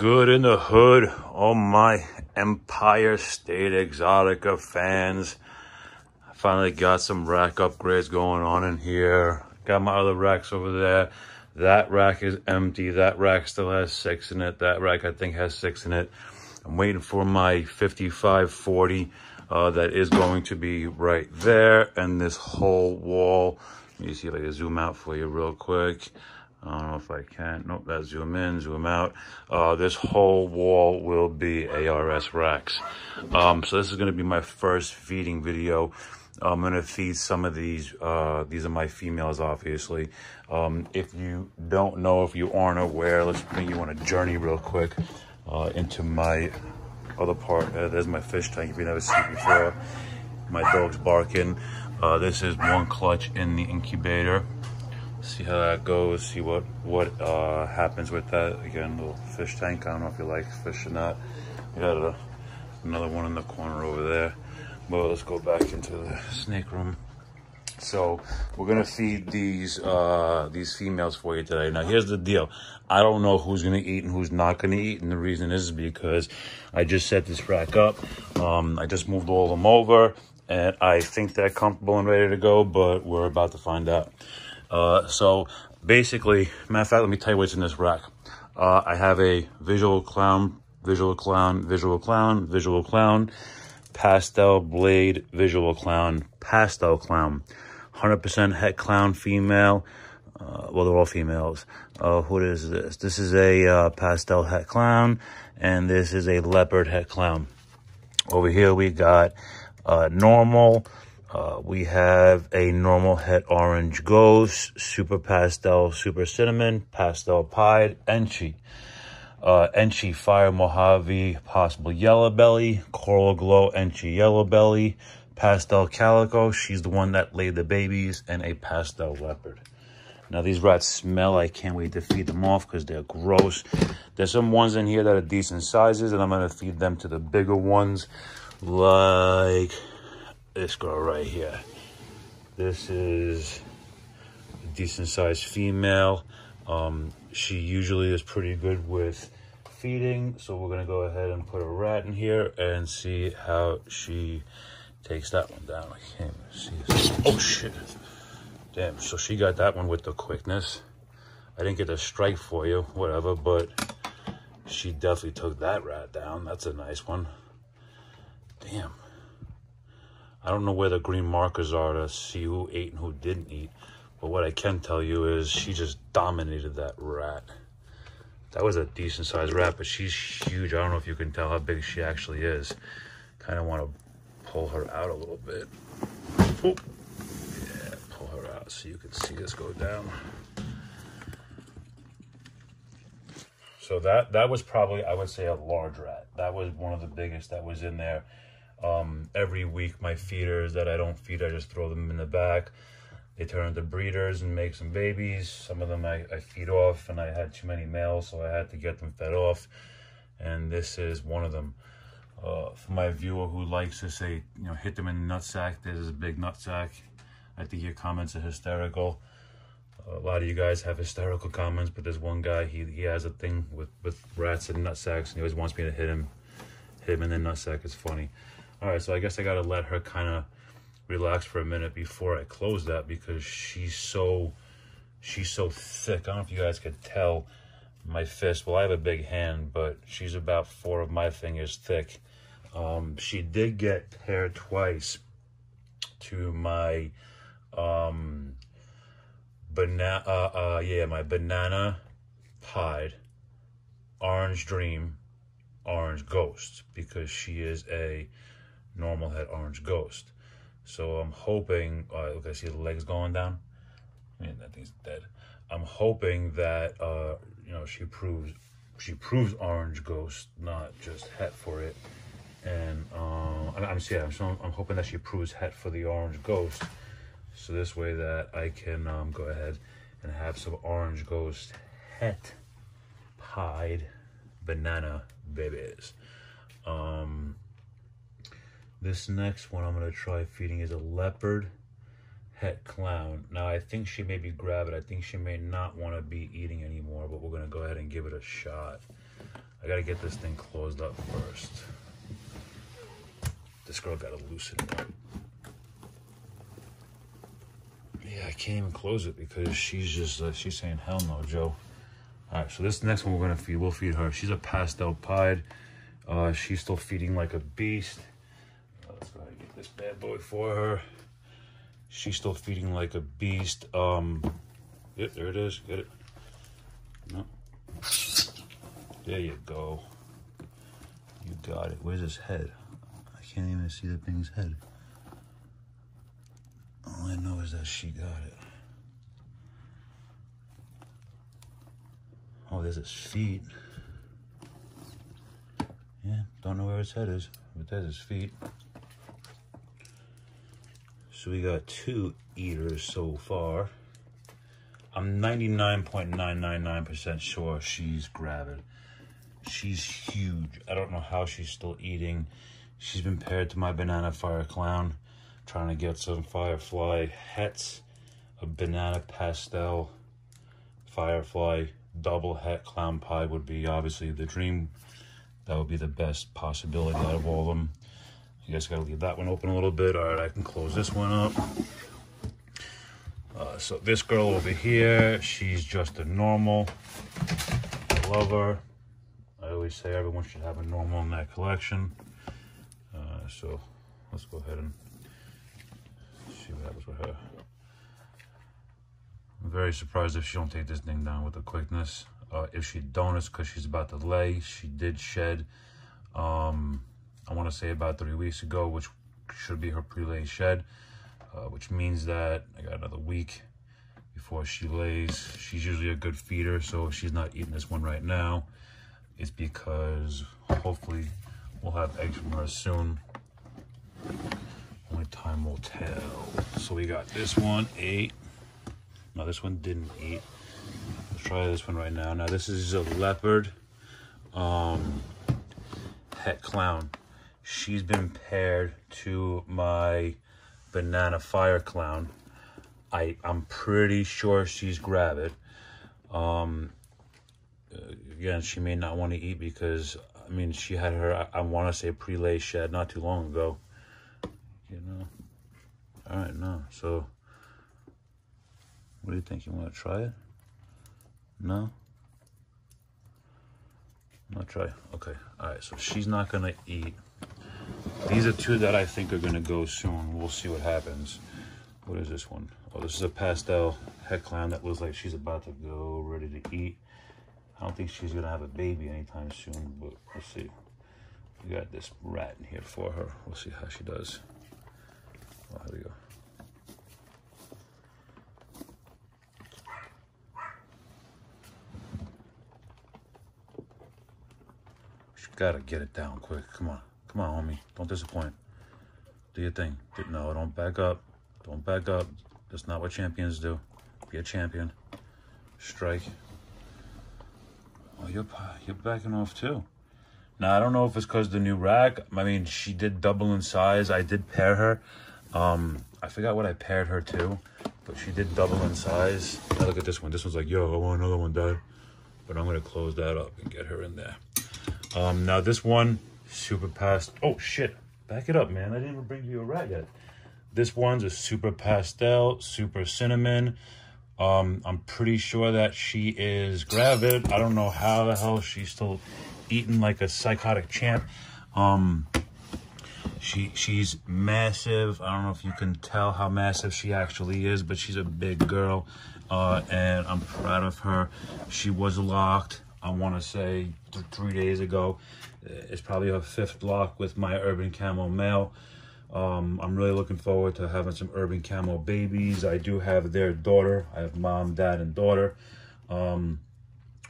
good in the hood, all my Empire State Exotica fans? I finally got some rack upgrades going on in here. Got my other racks over there. That rack is empty. That rack still has 6 in it. That rack, I think, has 6 in it. I'm waiting for my 5540 that is going to be right there. And this whole wall, let me see if I can zoom out for you real quick. I don't know if I can. Nope, that's zoom in, zoom out. This whole wall will be ARS racks. So this is going to be my first feeding video. I'm going to feed some of these are my females, obviously. If you don't know, if you aren't aware, let's bring you on a journey real quick into my other part. There's my fish tank, if you've never seen it before. My dog's barking. This is one clutch in the incubator. See how that goes, see what happens with that. Again, little fish tank. I don't know if you like fish or not. We got another one in the corner over there. Well, let's go back into the snake room. So we're gonna feed these females for you today. Now here's the deal. I don't know who's gonna eat and who's not gonna eat, and the reason is because I just set this rack up. I just moved all of them over, and I think they're comfortable and ready to go, but we're about to find out. So basically, matter of fact, let me tell you what's in this rack. I have a visual clown, visual clown, visual clown, visual clown, pastel blade, visual clown, pastel clown, 100% het clown female. Well, they're all females. What is this? This is a pastel het clown, and this is a leopard het clown. Over here we got normal. We have a normal het orange ghost, super pastel, super cinnamon, pastel pied, enchi. Enchi fire Mojave, possible yellow belly, coral glow, enchi yellow belly, pastel calico. She's the one that laid the babies, and a pastel leopard. Now these rats smell. I can't wait to feed them off because they're gross. There's some ones in here that are decent sizes, and I'm going to feed them to the bigger ones, like this girl right here. This is a decent sized female. She usually is pretty good with feeding, so we're gonna go ahead and put a rat in here and see how she takes that one down. I can't even see this. Oh shit, damn. So she got that one with the quickness. I didn't get a strike for you, whatever, but she definitely took that rat down. That's a nice one. Damn, I don't know where the green markers are to see who ate and who didn't eat, but what I can tell you is she just dominated that rat. That was a decent sized rat, but she's huge. I don't know if you can tell how big she actually is. Kind of want to pull her out a little bit. Oh, yeah, pull her out so you can see this go down. So that was probably, I would say, a large rat. That was one of the biggest that was in there. Every week, my feeders that I don't feed, I just throw them in the back. They turn into breeders and make some babies. Some of them I feed off, and I had too many males, so I had to get them fed off. And this is one of them. For my viewer who likes to say, you know, hit them in the nutsack, this is a big nutsack. I think your comments are hysterical. A lot of you guys have hysterical comments, but there's one guy, he has a thing with rats and nutsacks, and he always wants me to hit him in the nutsack. It's funny. All right, so I guess I gotta let her kind of relax for a minute before I close that, because she's so thick. I don't know if you guys could tell my fist. Well, I have a big hand, but she's about 4 of my fingers thick. She did get paired twice to my banana. Yeah, my banana pied, orange dream, orange ghost, because she is a normal head orange ghost. So I'm hoping, look, I see the legs going down. Man, that thing's dead. I'm hoping that you know, she proves orange ghost, not just het for it. And I'm hoping that she proves het for the orange ghost, so this way that I can go ahead and have some orange ghost het pied banana babies. This next one I'm gonna try feeding is a leopard het clown. Now I think she may be gravid. I think she may not want to be eating anymore, but we're gonna go ahead and give it a shot. I gotta get this thing closed up first. This girl gotta loosen it up. Yeah, I can't even close it because she's just, she's saying, hell no, Joe. All right, so this next one we're gonna feed, we'll feed her. She's a pastel pied. She's still feeding like a beast. Let's go ahead and get this bad boy for her. She's still feeding like a beast. Yep, there it is, get it. No. There you go. You got it. Where's his head? I can't even see the thing's head. All I know is that she got it. Oh, there's his feet. Yeah, don't know where his head is, but there's his feet. So we got 2 eaters so far. I'm 99.999% sure she's gravid. She's huge. I don't know how she's still eating. She's been paired to my banana fire clown. Trying to get some firefly hets, a banana pastel firefly double het clown pie would be obviously the dream. That would be the best possibility out of all of them. I guess I gotta leave that one open a little bit. All right, I can close this one up. So this girl over here, she's just a normal. I love her. I always say everyone should have a normal in that collection. So let's go ahead and see what happens with her. I'm very surprised if she don't take this thing down with the quickness. If she don't, it's because she's about to lay. She did shed, I want to say about 3 weeks ago, which should be her pre-lay shed. Which means that I got another week before she lays. She's usually a good feeder, so if she's not eating this one right now, it's because hopefully we'll have eggs from her soon. Only time will tell. So we got this one ate. No, this one didn't eat. Let's try this one right now. Now this is a leopard het clown. She's been paired to my banana fire clown. I'm pretty sure she's gravid. Again, she may not want to eat because, I mean, she had her, I want to say pre-lay shed not too long ago, you know. All right, no, so what do you think? You want to try it? No, not try. Okay, all right, so she's not gonna eat. These are 2 that I think are going to go soon. We'll see what happens. What is this one? Oh, this is a pastel het clown that looks like she's about to go, ready to eat. I don't think she's going to have a baby anytime soon, but we'll see. We got this rat in here for her. We'll see how she does. Oh, here we go. She's got to get it down quick. Come on. Come on, homie. Don't disappoint. Do your thing. No, don't back up. Don't back up. That's not what champions do. Be a champion. Strike. Oh, you're backing off too. Now, I don't know if it's because of the new rack. I mean, she did double in size. I did pair her. I forgot what I paired her to, but she did double in size. Now look at this one. This one's like, yo, I want another one, Dad. But I'm going to close that up and get her in there. Now, this one... super pastel. Oh shit, back it up, man. I didn't even bring you a rat yet. This one's a super pastel, super cinnamon. I'm pretty sure that she is gravid. I don't know how the hell she's still eating like a psychotic champ. She's massive. I don't know if you can tell how massive she actually is, but she's a big girl. And I'm proud of her. She was locked, I want to say 3 days ago. It's probably her 5th block with my Urban Camo male. I'm really looking forward to having some Urban Camo babies. I do have their daughter. I have mom, dad, and daughter,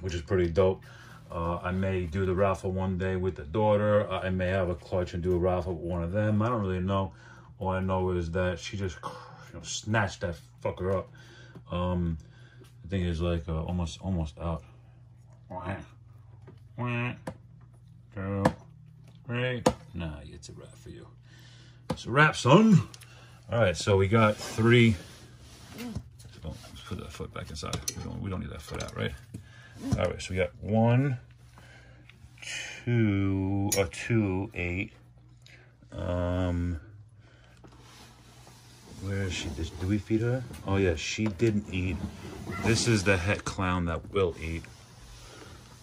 which is pretty dope. I may do the raffle one day with the daughter. I may have a clutch and do a raffle with one of them. I don't really know. All I know is that she just, you know, snatched that fucker up. The thing is like almost out. One, two, three. Nah, it's a wrap for you. It's a wrap, son. All right, so we got 3. Let's put that foot back inside. We don't need that foot out, right? All right, so we got 1, 2, 8. Where is she? Do we feed her? Oh yeah, she didn't eat. This is the het clown that will eat.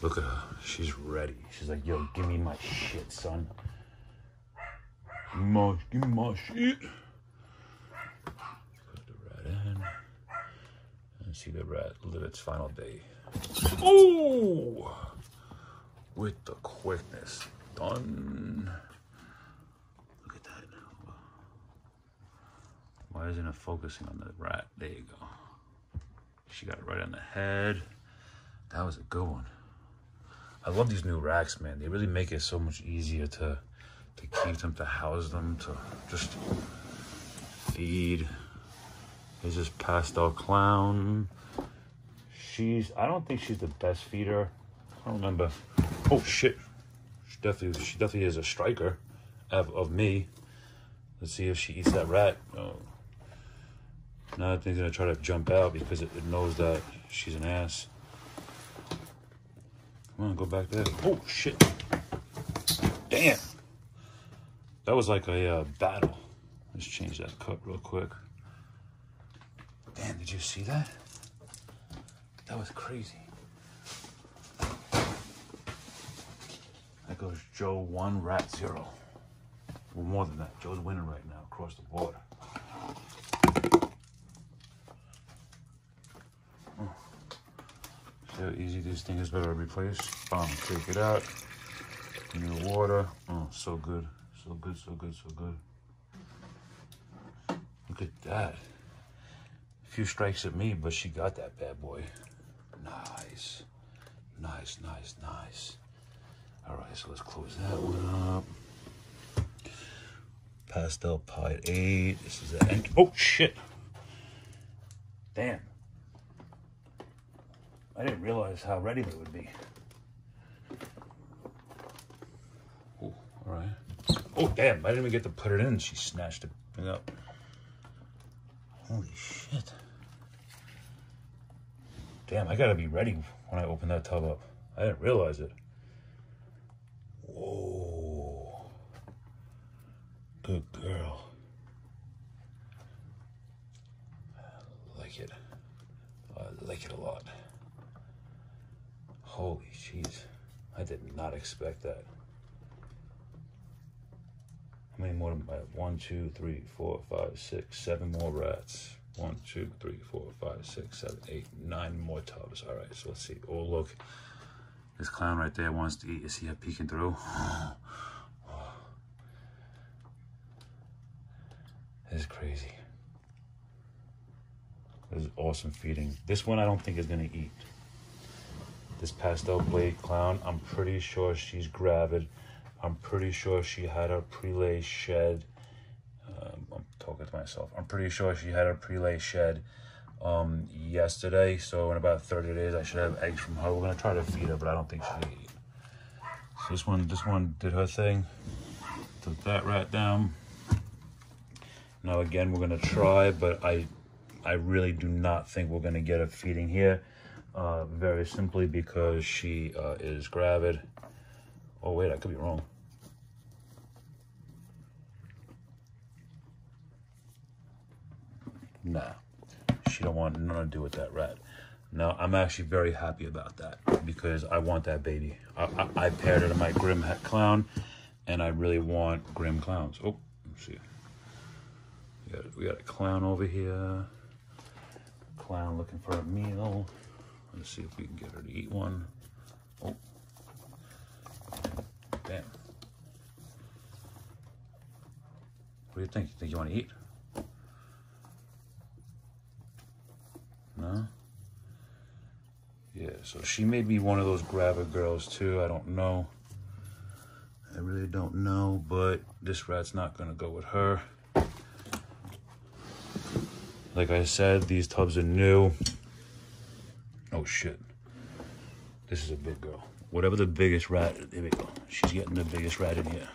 Look at her. She's ready. She's like, yo, give me my shit, son. Give me my shit. Put the rat in. And see the rat live its final day. Oh! With the quickness. Done. Look at that now. Why isn't it focusing on the rat? There you go. She got it right on the head. That was a good one. I love these new racks, man. They really make it so much easier to keep them, to house them, to just feed. There's this pastel clown. I don't think she's the best feeder. I don't remember. Oh shit. She definitely is a striker of me. Let's see if she eats that rat. Oh. Now I think it's gonna try to jump out because it knows that she's an ass. Come on, go back there. Oh, shit. Damn. That was like a battle. Let's change that cup real quick. Damn, did you see that? That was crazy. That goes Joe 1, rat 0. Well, more than that. Joe's winning right now across the border. How easy this thing is, better to replace. Bomb, take it out. New water. Oh, so good. So good, so good, so good. Look at that. A few strikes at me, but she got that bad boy. Nice. Nice, nice, nice. All right, so let's close that one up. Pastel pie 8. This is the end. Oh, shit. Damn. I didn't realize how ready they would be. Oh, all right. Oh, damn, I didn't even get to put it in. She snatched the thing up. Holy shit. Damn, I gotta be ready when I open that tub up. I didn't realize it. Whoa. Good girl. I like it. I like it a lot. Holy jeez, I did not expect that. How many more do I have? 1, 2, 3, 4, 5, 6, 7 more rats. 1, 2, 3, 4, 5, 6, 7, 8, 9 more tubs. All right, so let's see. Oh, look, this clown right there wants to eat. Is he peeking through? This is crazy. This is awesome feeding. This one I don't think is gonna eat. This pastel blade clown, I'm pretty sure she's gravid. I'm pretty sure she had her prelay shed. I'm talking to myself. I'm pretty sure she had her prelay shed yesterday. So in about 30 days, I should have eggs from her. We're gonna try to feed her, but I don't think she'll eat. So this one did her thing. Took that rat down. Now again, we're gonna try, but I really do not think we're gonna get a feeding here. Very simply because she is gravid. Oh wait, I could be wrong. Nah, she don't want nothing to do with that rat. Now I'm actually very happy about that because I want that baby. I paired her to my Grim Hat Clown, and I really want Grim Clowns. Oh, let's see. We got a clown over here. Clown looking for a meal. Let's see if we can get her to eat one. Oh. Damn. What do you think? You think you want to eat? No? Yeah, so she may be one of those grabber girls too. I don't know. I really don't know, but this rat's not going to go with her. Like I said, these tubs are new. Oh shit, this is a big girl. Whatever the biggest rat, there we go. She's getting the biggest rat in here.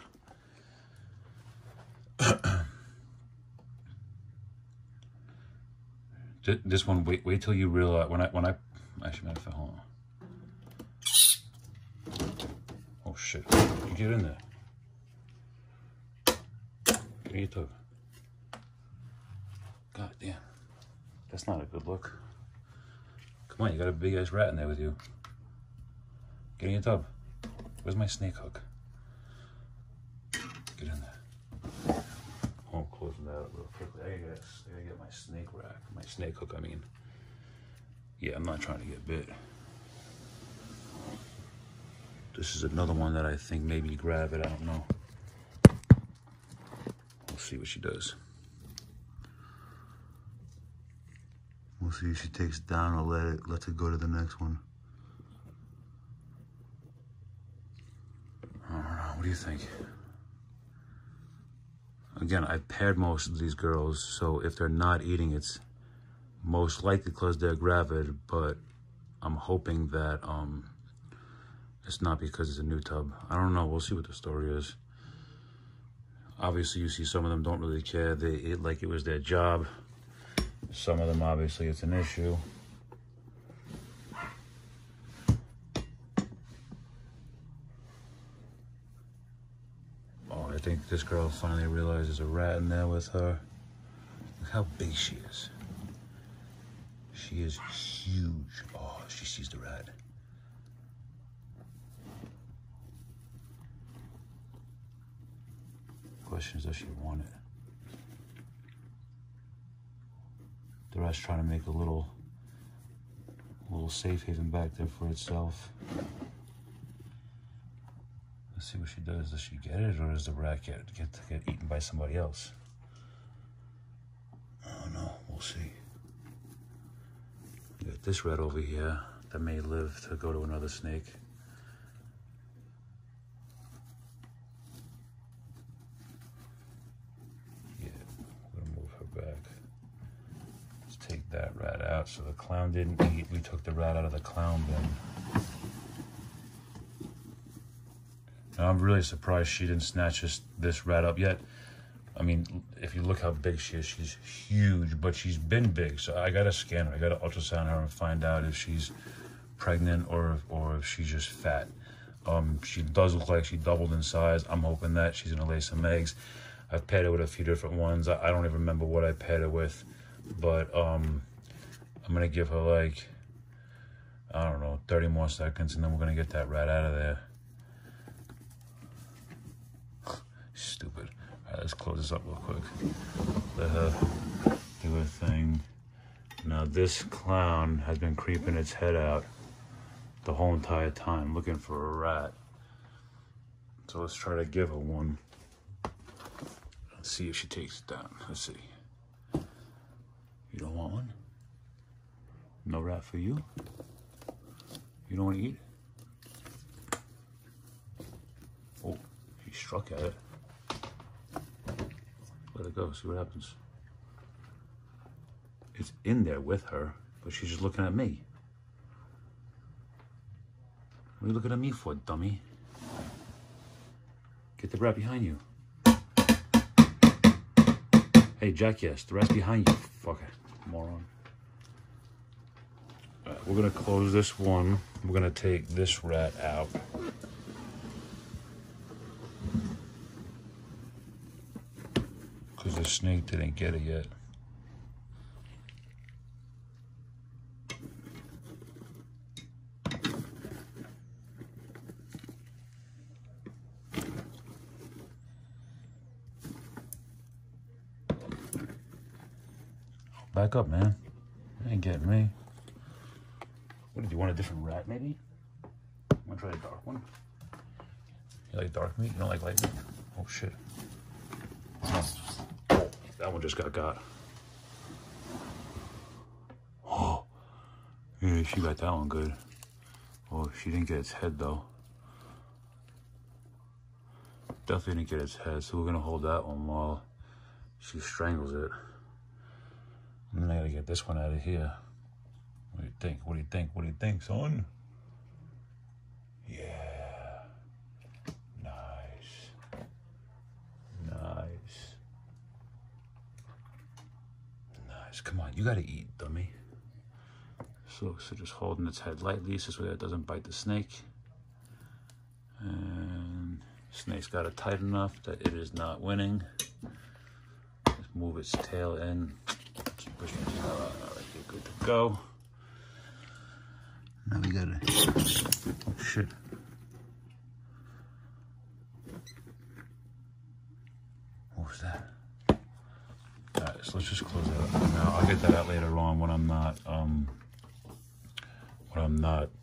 This one, wait till you realize, when I actually, matter of fact, hold on. Oh shit. You get in there. What are you doing? God damn. That's not a good look. Come on, you got a big ass rat in there with you. Get in your tub. Where's my snake hook? Get in there. Oh, I'm closing that up real quickly. I gotta get my snake rack. My snake hook, I mean. Yeah, I'm not trying to get bit. This is another one that I think maybe grab it, I don't know. We'll see what she does. We'll see if she takes it down or lets it go to the next one. I don't know, what do you think? Again, I've paired most of these girls, so if they're not eating, it's most likely because they're gravid, but I'm hoping that it's not because it's a new tub. I don't know, we'll see what the story is. Obviously, you see some of them don't really care. They eat like it was their job. Some of them, obviously, it's an issue. Oh, I think this girl finally realized there's a rat in there with her. Look how big she is. She is huge. Oh, she sees the rat. The question is, does she want it? The rat's trying to make a little safe haven back there for itself. Let's see what she does. Does she get it, or does the rat get eaten by somebody else? Oh no, we'll see. We got this rat over here that may live to go to another snake. That rat out, so the clown didn't eat. We took the rat out of the clown bin. Now I'm really surprised she didn't snatch this rat up yet. I mean, if you look how big she is, she's huge, but she's been big, so I gotta scan her. I gotta ultrasound her and find out if she's pregnant or if she's just fat. She does look like she doubled in size. I'm hoping that she's gonna lay some eggs. I've paired her with a few different ones. I don't even remember what I paired her with. But I'm gonna give her, like, I don't know, 30 more seconds, and then we're gonna get that rat out of there. Stupid. All right, let's close this up real quick. Let her do her thing. Now this clown has been creeping its head out the whole entire time, looking for a rat. So let's try to give her one. Let's see if she takes it down. Let's see. You don't want one? No rat for you? You don't want to eat? Oh, she struck at it. Let it go, see what happens. It's in there with her, but she's just looking at me. What are you looking at me for, dummy? Get the rat behind you. Hey, jackass, the rat's behind you, fucker. Moron. All right, we're gonna close this one. We're gonna take this rat out. Because the snake didn't get it yet. Back up, man. You ain't getting me. What, did you want a different rat, maybe? Want to try a dark one? You like dark meat? You don't like light meat? Oh, shit. That one just got. Oh. Yeah, she got that one good. Oh, she didn't get its head, though. Definitely didn't get its head, so we're going to hold that one while she strangles it. And then I gotta get this one out of here. What do you think? What do you think? What do you think, son? Yeah. Nice. Nice. Nice. Come on, you gotta eat, dummy. So just holding its head lightly so that it doesn't bite the snake. And Snake's got it tight enough that it is not winning. Just move its tail in. Keep pushing its tail out. All right, you're good to go. Now we gotta, oh shit. What was that? All right, so let's just close that up for now. I'll get that out later on when I'm not,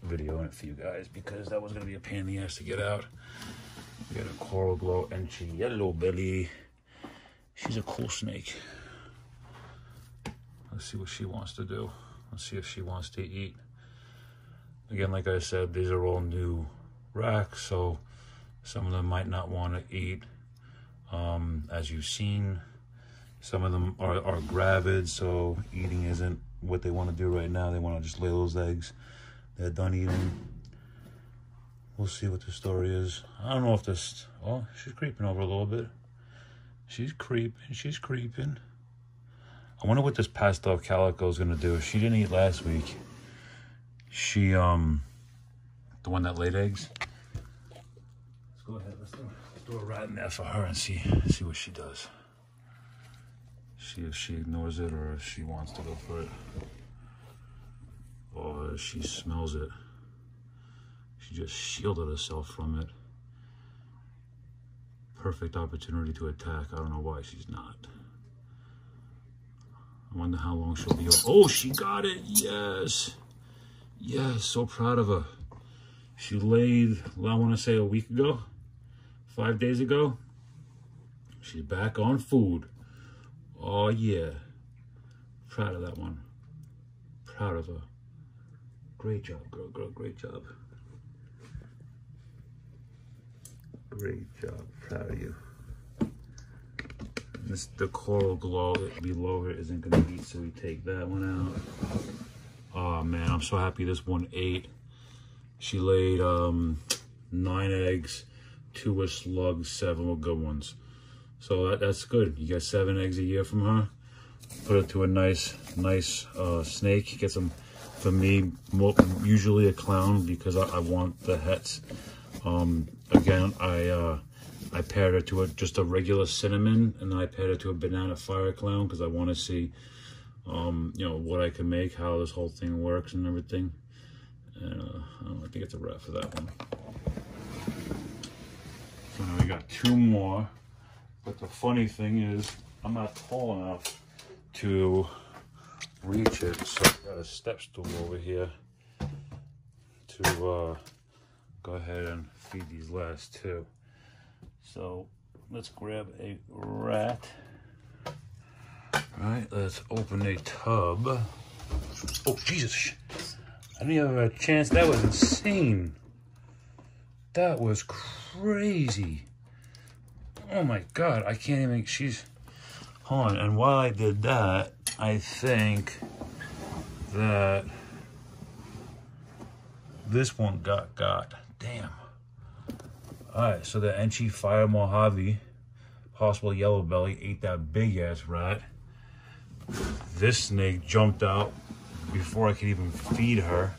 videoing it for you guys, because that was gonna be a pain in the ass to get out. We got a coral glow and she yellow belly. She's a cool snake. Let's see what she wants to do. Let's see if she wants to eat. Again, like I said, these are all new racks, so some of them might not want to eat. As you've seen, some of them are gravid, so eating isn't what they want to do right now. They want to just lay those eggs. They're done eating. We'll see what the story is. I don't know if this... Oh, she's creeping over a little bit. She's creeping. She's creeping. I wonder what this pastel calico is going to do. If she didn't eat last week... She, the one that laid eggs. Let's go ahead. Let's do a rat in there for her and see what she does. See if she ignores it or if she wants to go for it. Or if she smells it. She just shielded herself from it. Perfect opportunity to attack. I don't know why she's not. I wonder how long she'll be. Oh, she got it. Yes. Yeah, so proud of her. She laid, I want to say a week ago, 5 days ago. She's back on food. Oh, yeah. Proud of that one. Proud of her. Great job, girl, great job. Great job, proud of you. This, the coral glow below her isn't going to eat, so we take that one out. Oh man, I'm so happy this one ate. She laid 9 eggs, 2 were slugs, 7 were good ones. So that's good. You get 7 eggs a year from her. Put it to a nice snake. Get some, for me, usually a clown because I want the hets. Again, I paired her to just a regular cinnamon, and then I paired her to a banana fire clown because I want to see you know, what I can make, how this whole thing works and everything. And I don't know, I think it's a wrap for that one. So now we got 2 more. But the funny thing is, I'm not tall enough to reach it. So I've got a step stool over here to go ahead and feed these last 2. So let's grab a rat. All right, let's open a tub. Oh, Jesus. I didn't even have a chance. That was insane. That was crazy. Oh, my God. I can't even... She's... Hold on. And while I did that, I think that this one got. Damn. All right, so the Enchi Fire Mojave, possible yellow belly, ate that big-ass rat. This snake jumped out before I could even feed her,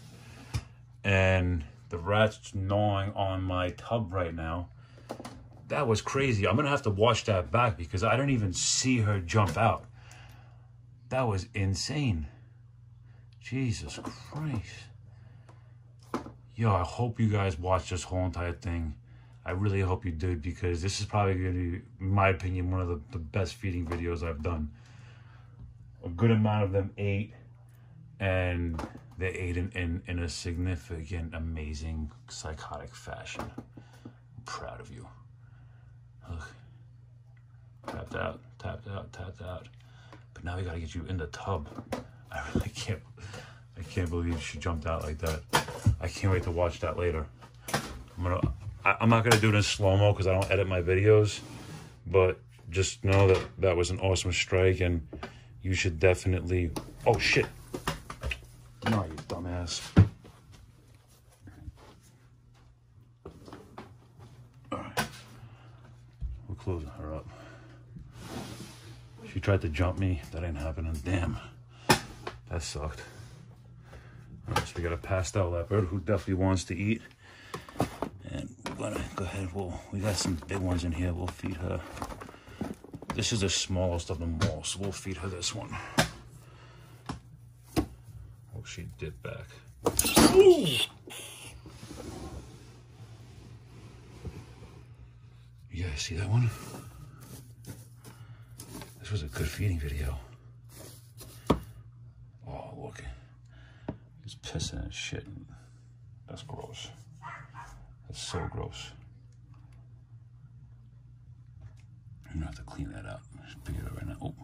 and the rat's gnawing on my tub right now. That was crazy. I'm gonna have to watch that back because I didn't even see her jump out. That was insane. Jesus Christ. Yo, I hope you guys watched this whole entire thing. I really hope you did, because this is probably gonna be, in my opinion, one of the best feeding videos I've done. A good amount of them ate, and they ate in a significant, amazing, psychotic fashion. I'm proud of you. Look. Tapped out, tapped out, tapped out. But now we gotta get you in the tub. I really can't, believe she jumped out like that. I can't wait to watch that later. I'm not gonna do it in slow-mo because I don't edit my videos, but just know that that was an awesome strike, and you should definitely... Oh, shit. No, you dumbass. All right. We're closing her up. She tried to jump me. That ain't happening. Damn. That sucked. All right, so we got a pastel leopard who definitely wants to eat. And gonna go ahead. We got some big ones in here. We'll feed her. This is the smallest of them all, so we'll feed her this one. Oh, she dipped back. Ooh. You guys see that one? This was a good feeding video. Oh, look. He's pissing and shit. That's gross. That's so gross. I'm gonna have to clean that up. Just pick it up right now.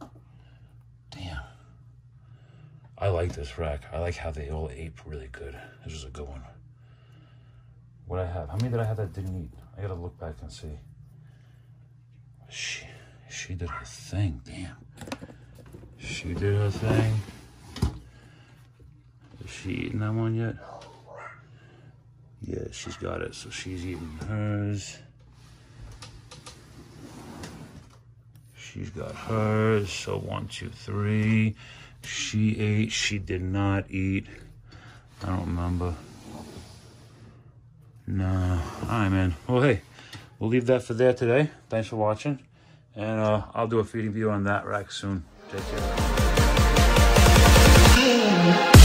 Oh. Damn. I like this rack. I like how they all ape really good. This was a good one. What I have? How many did I have that didn't eat? I gotta look back and see. She did her thing. Damn. She did her thing. Is she eating that one yet? Yeah, she's got it. So she's eating hers. She's got hers. So 1, 2, 3. She ate. She did not eat. I don't remember. No. All right, man. Well, hey, we'll leave that for there today. Thanks for watching. And I'll do a feeding video on that rack soon. Take care.